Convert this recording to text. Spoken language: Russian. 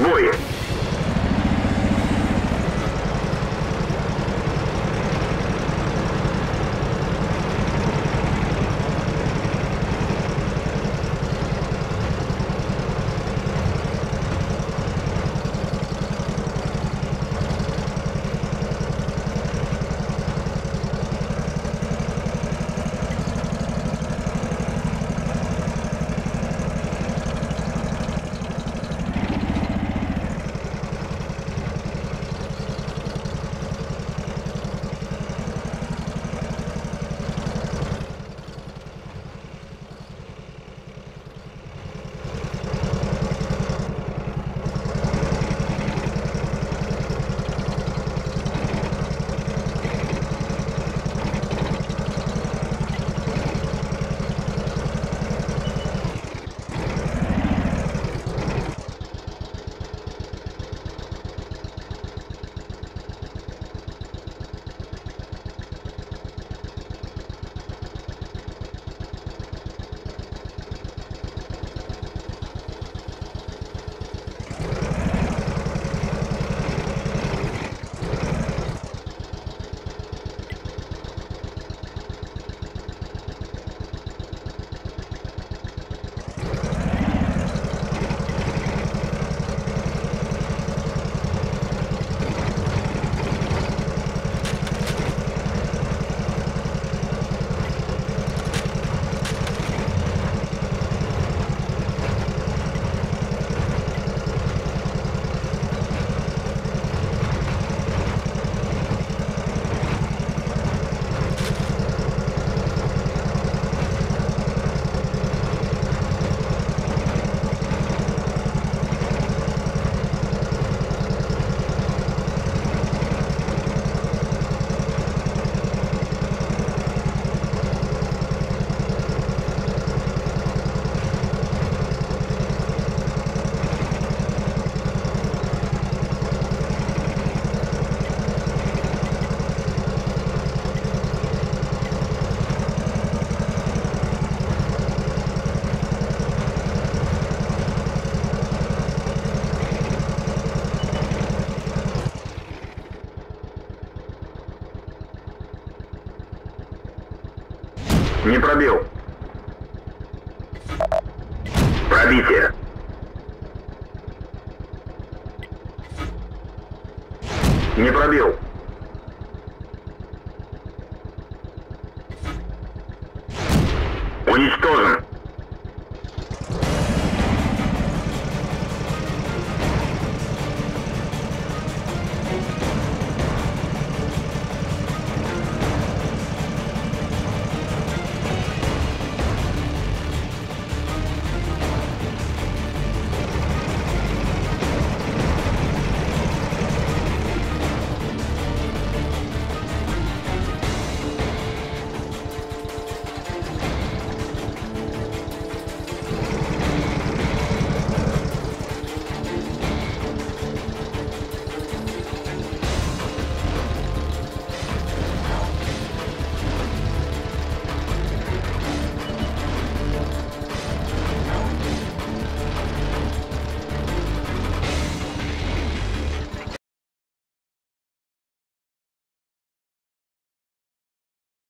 вдвое. Не пробил. Пробитие. Не пробил.